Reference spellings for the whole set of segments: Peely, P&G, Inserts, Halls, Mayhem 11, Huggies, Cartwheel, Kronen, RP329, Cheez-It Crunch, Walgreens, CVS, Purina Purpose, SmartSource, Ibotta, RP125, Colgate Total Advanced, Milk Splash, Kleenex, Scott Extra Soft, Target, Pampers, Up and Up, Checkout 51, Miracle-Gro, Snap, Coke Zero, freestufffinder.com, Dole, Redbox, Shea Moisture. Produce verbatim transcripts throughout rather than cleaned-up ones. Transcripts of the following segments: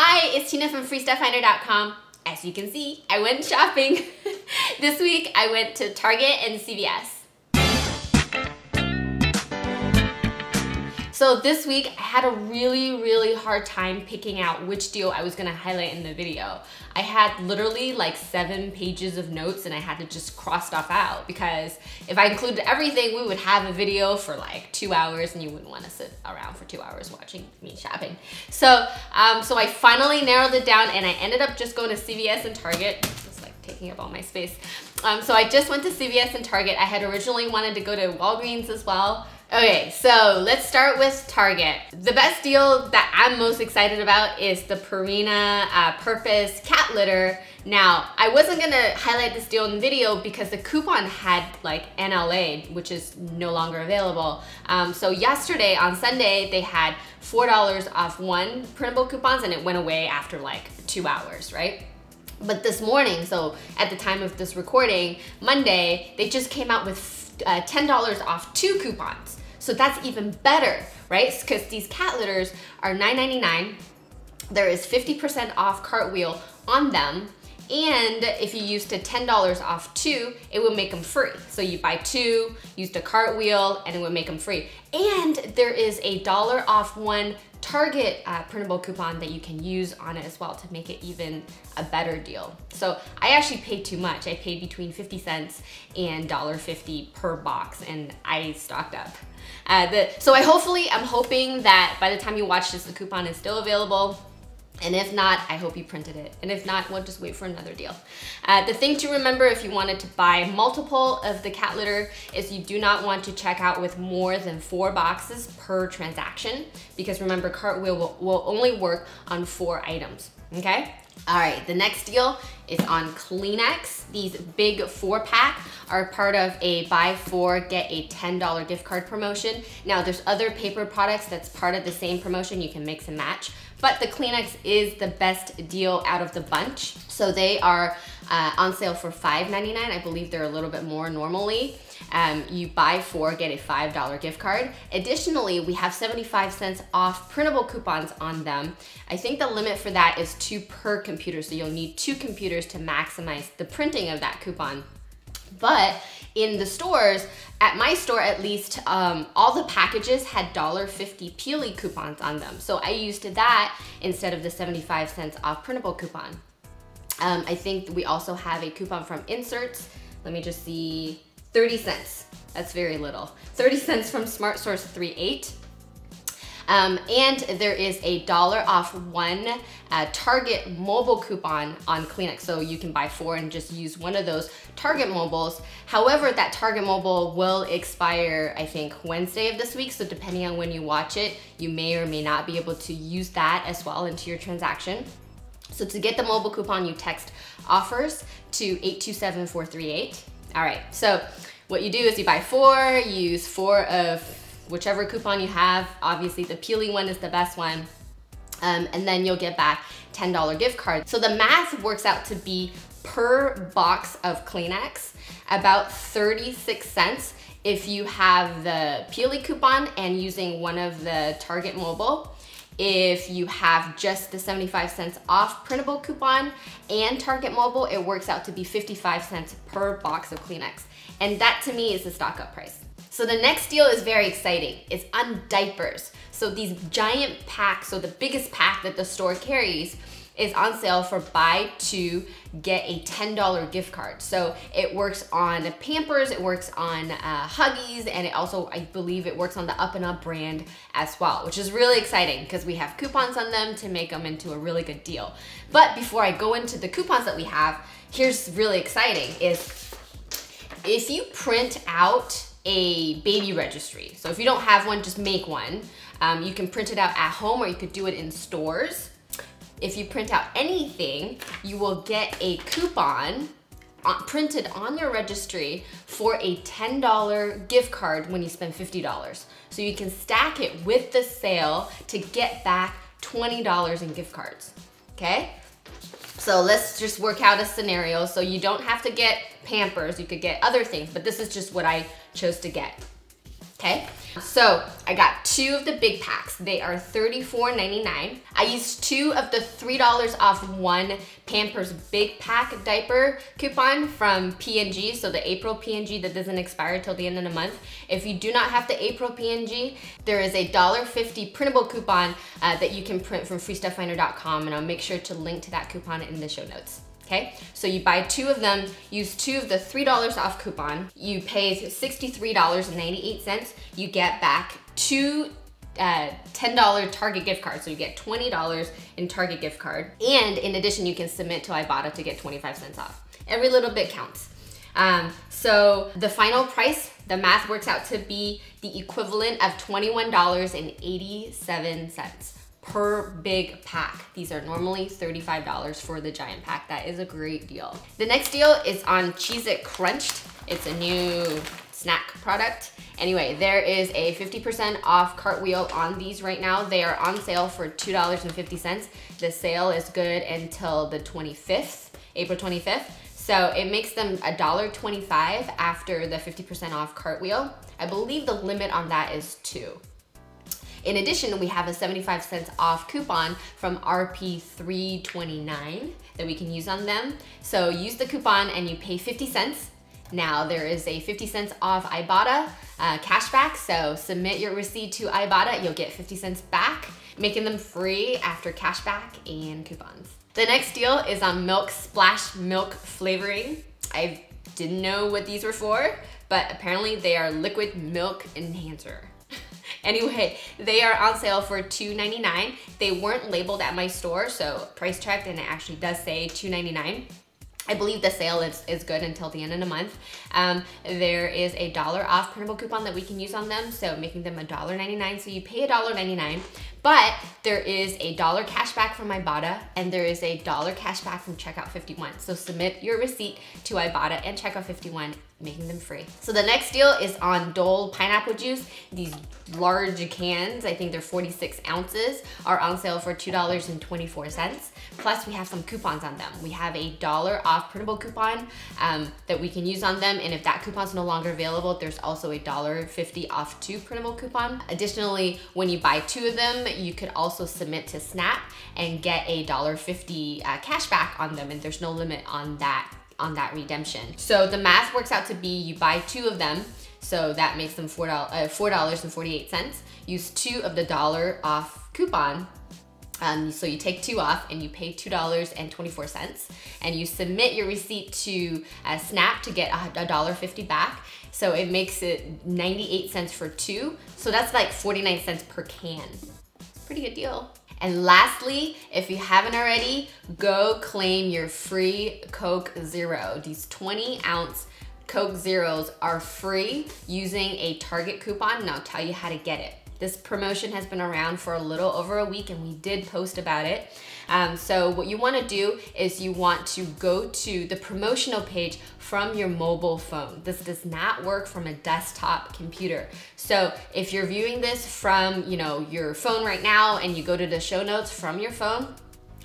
Hi, it's Tina from free stuff finder dot com. As you can see, I went shopping. This week I went to Target and C V S. So this week I had a really, really hard time picking out which deal I was gonna highlight in the video. I had literally like seven pages of notes and I had to just cross stuff out because if I included everything, we would have a video for like two hours and you wouldn't wanna sit around for two hours watching me shopping. So, um, so I finally narrowed it down and I ended up just going to C V S and Target. Taking up all my space. Um, so I just went to C V S and Target. I had originally wanted to go to Walgreens as well. Okay, so let's start with Target. The best deal that I'm most excited about is the Purina uh, Purpose cat litter. Now, I wasn't gonna highlight this deal in the video because the coupon had like N L A, which is no longer available. Um, so yesterday on Sunday, they had four dollars off one printable coupons and it went away after like two hours, right? But this morning, so at the time of this recording, Monday, they just came out with uh, ten dollars off two coupons. So that's even better, right? Because these cat litters are nine ninety-nine. There is fifty percent off Cartwheel on them. And if you used a ten dollars off two, it would make them free. So you buy two, used a Cartwheel, and it would make them free. And there is a dollar off one Target uh, printable coupon that you can use on it as well to make it even a better deal. So I actually paid too much. I paid between fifty cents and one dollar fifty per box and I stocked up. Uh, the, so I hopefully, I'm hoping that by the time you watch this, the coupon is still available. And if not, I hope you printed it. And if not, we'll just wait for another deal. Uh, the thing to remember if you wanted to buy multiple of the cat litter is you do not want to check out with more than four boxes per transaction because remember, Cartwheel will, will only work on four items, okay? All right, the next deal is on Kleenex. These big four pack are part of a buy four, get a ten dollar gift card promotion. Now there's other paper products that's part of the same promotion. You can mix and match, but the Kleenex is the best deal out of the bunch. So they are uh, on sale for five ninety-nine. I believe they're a little bit more normally. Um, you buy four, get a five dollar gift card. Additionally, we have seventy-five cents off printable coupons on them. I think the limit for that is two per computer, so you'll need two computers to maximize the printing of that coupon. But in the stores, at my store at least, um, all the packages had one dollar fifty Peely coupons on them. So I used that instead of the seventy-five cents off printable coupon. Um, I think we also have a coupon from Inserts. Let me just see, thirty cents, that's very little. thirty cents from SmartSource three eight. Um, and there is a dollar off one uh, Target mobile coupon on Kleenex. So you can buy four and just use one of those Target mobiles. However, that Target mobile will expire, I think, Wednesday of this week. So depending on when you watch it, you may or may not be able to use that as well into your transaction. So to get the mobile coupon, you text offers to eight two seven four three eight. All right, so what you do is you buy four, you use four of whichever coupon you have. Obviously the Peely one is the best one. Um, and then you'll get back ten dollar gift card. So the math works out to be per box of Kleenex, about thirty-six cents if you have the Peely coupon and using one of the Target mobile. If you have just the seventy-five cents off printable coupon and Target mobile, it works out to be fifty-five cents per box of Kleenex. And that to me is the stock up price. So the next deal is very exciting. It's on diapers. So these giant packs, so the biggest pack that the store carries is on sale for buy two, get a ten dollar gift card. So it works on Pampers, it works on uh, Huggies, and it also, I believe it works on the Up and Up brand as well, which is really exciting because we have coupons on them to make them into a really good deal. But before I go into the coupons that we have, here's really exciting is if you print out a baby registry. So if you don't have one, just make one. Um, you can print it out at home or you could do it in stores. If you print out anything, you will get a coupon printed on your registry for a ten dollar gift card when you spend fifty dollars. So you can stack it with the sale to get back twenty dollars in gift cards, okay? So let's just work out a scenario. So you don't have to get Pampers, you could get other things, but this is just what I chose to get, okay? So I got two of the big packs. They are thirty-four ninety-nine. I used two of the three dollars off one Pampers Big Pack diaper coupon from P and G, so the April P and G that doesn't expire till the end of the month. If you do not have the April P and G, there is a one dollar fifty printable coupon uh, that you can print from free stuff finder dot com, and I'll make sure to link to that coupon in the show notes. Okay, so you buy two of them, use two of the three dollars off coupon, you pay sixty-three ninety-eight, you get back two uh, ten dollar Target gift cards, so you get twenty dollars in Target gift card, and in addition, you can submit to Ibotta to get twenty-five cents off. Every little bit counts. Um, so the final price, the math works out to be the equivalent of twenty-one eighty-seven per big pack. These are normally thirty-five dollars for the giant pack. That is a great deal. The next deal is on Cheez-It Crunch. It's a new snack product. Anyway, there is a fifty percent off Cartwheel on these right now. They are on sale for two dollars and fifty cents. The sale is good until the twenty-fifth, April twenty-fifth. So it makes them one dollar twenty-five after the fifty percent off Cartwheel. I believe the limit on that is two. In addition, we have a seventy-five cents off coupon from R P three twenty-nine that we can use on them. So use the coupon and you pay fifty cents. Now there is a fifty cents off Ibotta uh, cashback, so submit your receipt to Ibotta, you'll get fifty cents back, making them free after cashback and coupons. The next deal is on Milk Splash milk flavoring. I didn't know what these were for, but apparently they are liquid milk enhancer. Anyway, they are on sale for two ninety-nine. They weren't labeled at my store, so price checked, and it actually does say two ninety-nine. I believe the sale is, is good until the end of the month. Um, there is a dollar off printable coupon that we can use on them, so making them one dollar ninety-nine, so you pay one dollar ninety-nine, but there is a dollar cash back from Ibotta, and there is a dollar cash back from Checkout fifty-one. So submit your receipt to Ibotta and Checkout fifty-one, making them free. So the next deal is on Dole pineapple juice. These large cans, I think they're forty-six ounces, are on sale for two dollars and twenty-four cents. Plus we have some coupons on them. We have a dollar off printable coupon um, that we can use on them, and if that coupon's no longer available, there's also a one dollar fifty off two printable coupon. Additionally, when you buy two of them, you could also submit to Snap and get a one dollar fifty uh, cash back on them, and there's no limit on that on that redemption. So the math works out to be you buy two of them, so that makes them four dollars and forty-eight cents. Use two of the dollar off coupon, um, so you take two off and you pay two dollars and twenty-four cents, and you submit your receipt to uh, Snap to get one dollar fifty back. So it makes it ninety-eight cents for two, so that's like forty-nine cents per can. Pretty good deal. And lastly, if you haven't already, go claim your free Coke Zero. These twenty ounce Coke Zeros are free using a Target coupon, and I'll tell you how to get it. This promotion has been around for a little over a week, and we did post about it. Um, so what you wanna do is you want to go to the promotional page from your mobile phone. This does not work from a desktop computer. So if you're viewing this from, you know, your phone right now, and you go to the show notes from your phone,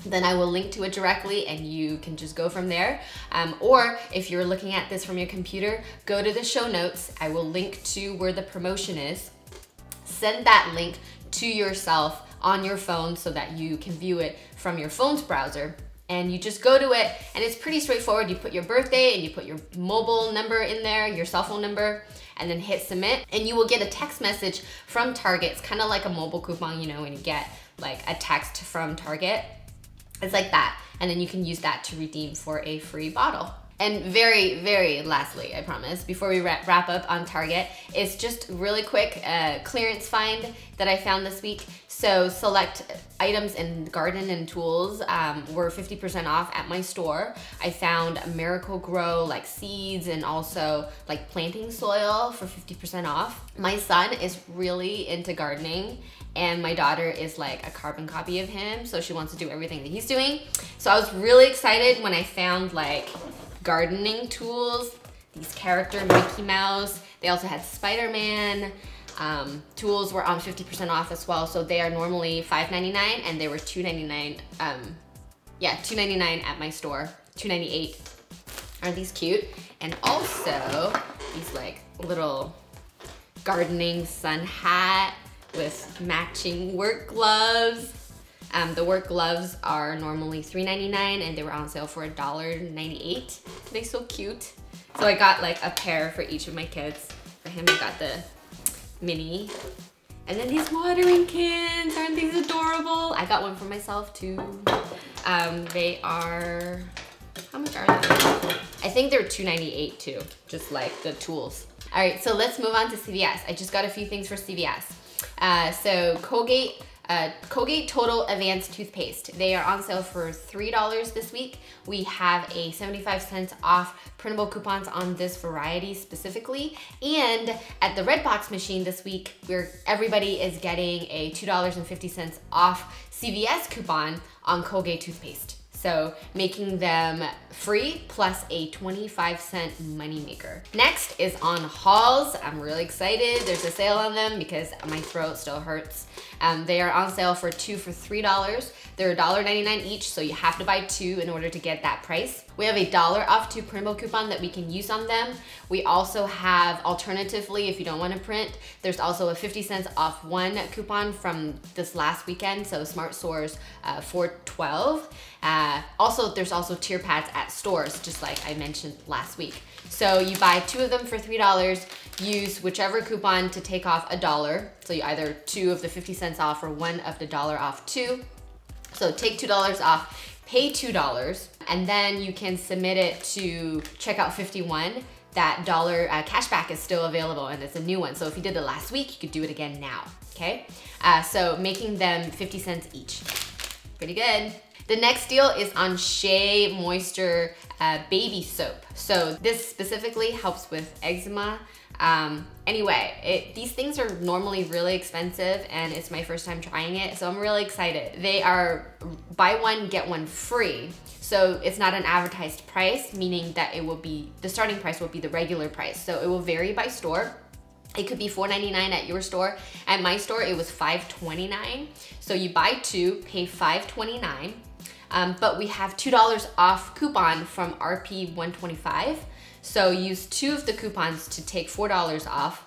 then I will link to it directly and you can just go from there. Um, or if you're looking at this from your computer, go to the show notes. I will link to where the promotion is. Send that link to yourself on your phone so that you can view it from your phone's browser, and you just go to it, and it's pretty straightforward. You put your birthday and you put your mobile number in there, your cell phone number, and then hit submit, and you will get a text message from Target. It's kind of like a mobile coupon, you know, when you get like a text from Target. It's like that, and then you can use that to redeem for a free bottle. And very, very lastly, I promise, before we wrap, wrap up on Target, it's just really quick uh, clearance find that I found this week. So select items in garden and tools um, were fifty percent off at my store. I found Miracle-Gro like seeds and also like planting soil for fifty percent off. My son is really into gardening, and my daughter is like a carbon copy of him, so she wants to do everything that he's doing. So I was really excited when I found like gardening tools, these character Mickey Mouse. They also had Spider-Man. Um, tools were on fifty percent off as well, so they are normally five ninety-nine, and they were two ninety-nine. Um, yeah, two ninety-nine at my store, two ninety-eight. Aren't these cute? And also these like little gardening sun hat with matching work gloves. Um, the work gloves are normally three ninety-nine and they were on sale for a dollar ninety-eight. They're so cute. So I got like a pair for each of my kids. For him, I got the mini. And then these watering cans, aren't these adorable? I got one for myself too. Um, they are, how much are they? I think they're two ninety-eight too, just like the tools. All right, so let's move on to C V S. I just got a few things for C V S. Uh, so Colgate, uh, Colgate Total Advanced Toothpaste. They are on sale for three dollars this week. We have a seventy-five cents off printable coupons on this variety specifically. And at the Redbox machine this week, where everybody is getting a two dollars and fifty cents off C V S coupon on Colgate toothpaste. So making them free plus a twenty-five cent moneymaker. Next is on Halls. I'm really excited. There's a sale on them because my throat still hurts. Um, they are on sale for two for three dollars. They're a dollar ninety-nine each, so you have to buy two in order to get that price. We have a dollar off two printable coupon that we can use on them. We also have, alternatively, if you don't want to print, there's also a fifty cents off one coupon from this last weekend, so SmartSource uh, four twelve. Uh, also, there's also tier pads at stores, just like I mentioned last week. So you buy two of them for three dollars, use whichever coupon to take off a dollar. So you either two of the fifty cents off or one of the dollar off two. So take two dollars off, pay two dollars, and then you can submit it to Checkout fifty-one. That dollar uh, cashback is still available and it's a new one. So if you did it last week, you could do it again now, okay? Uh, so making them fifty cents each. Pretty good. The next deal is on Shea Moisture uh, Baby Soap. So this specifically helps with eczema. Um, anyway, it, these things are normally really expensive and it's my first time trying it, so I'm really excited. They are buy one, get one free. So it's not an advertised price, meaning that it will be, the starting price will be the regular price. So it will vary by store. It could be four ninety-nine at your store. At my store, it was five twenty-nine. So you buy two, pay five twenty-nine. Um, but we have two dollars off coupon from R P one twenty-five. So use two of the coupons to take four dollars off,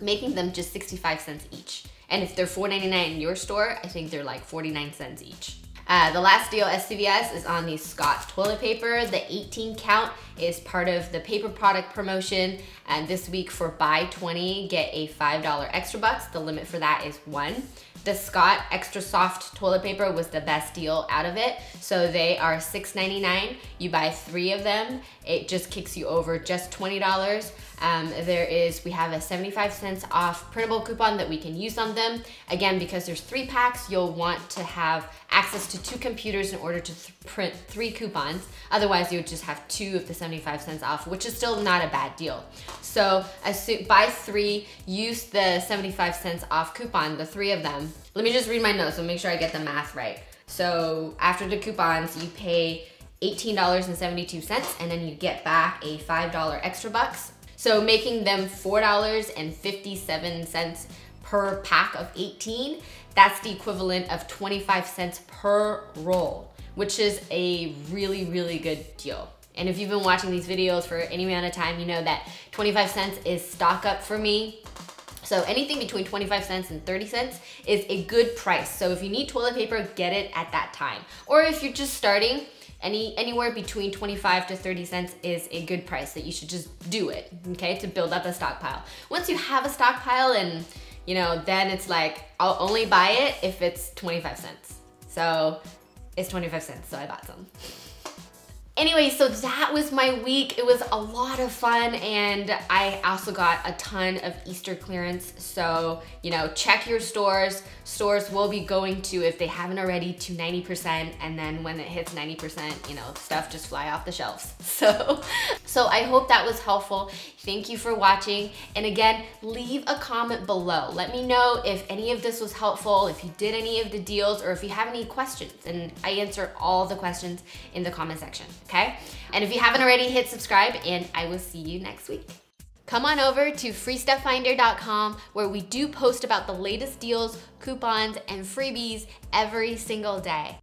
making them just sixty-five cents each. And if they're four ninety-nine in your store, I think they're like forty-nine cents each. Uh, the last deal at C V S is on the Scott toilet paper. The eighteen count is part of the paper product promotion. And this week for buy twenty, get a five dollar extra bucks. The limit for that is one. The Scott Extra Soft toilet paper was the best deal out of it. So they are six ninety-nine. You buy three of them, it just kicks you over just twenty dollars. Um, there is, we have a seventy-five cents off printable coupon that we can use on them. Again, because there's three packs, you'll want to have access to two computers in order to th print three coupons. Otherwise, you would just have two of the seventy-five cents off, which is still not a bad deal. So buy three, use the seventy-five cents off coupon, the three of them. Let me just read my notes and make sure I get the math right. So after the coupons, you pay eighteen dollars and seventy-two cents and then you get back a five dollar extra bucks. So making them four dollars and fifty-seven cents per pack of eighteen, that's the equivalent of twenty-five cents per roll, which is a really, really good deal. And if you've been watching these videos for any amount of time, you know that twenty-five cents is stock up for me. So anything between twenty-five cents and thirty cents is a good price. So if you need toilet paper, get it at that time. Or if you're just starting, Any, anywhere between twenty-five to thirty cents is a good price that you should just do it, okay, to build up a stockpile. Once you have a stockpile and, you know, then it's like, I'll only buy it if it's twenty-five cents. So it's twenty-five cents, so I bought some. Anyway, so that was my week. It was a lot of fun and I also got a ton of Easter clearance. So, you know, check your stores. Stores will be going to, if they haven't already, to ninety percent. And then when it hits ninety percent, you know, stuff just fly off the shelves. So, so I hope that was helpful. Thank you for watching. And again, leave a comment below. Let me know if any of this was helpful, if you did any of the deals, or if you have any questions. And I answer all the questions in the comment section. Okay? And if you haven't already, hit subscribe and I will see you next week. Come on over to free stuff finder dot com where we do post about the latest deals, coupons, and freebies every single day.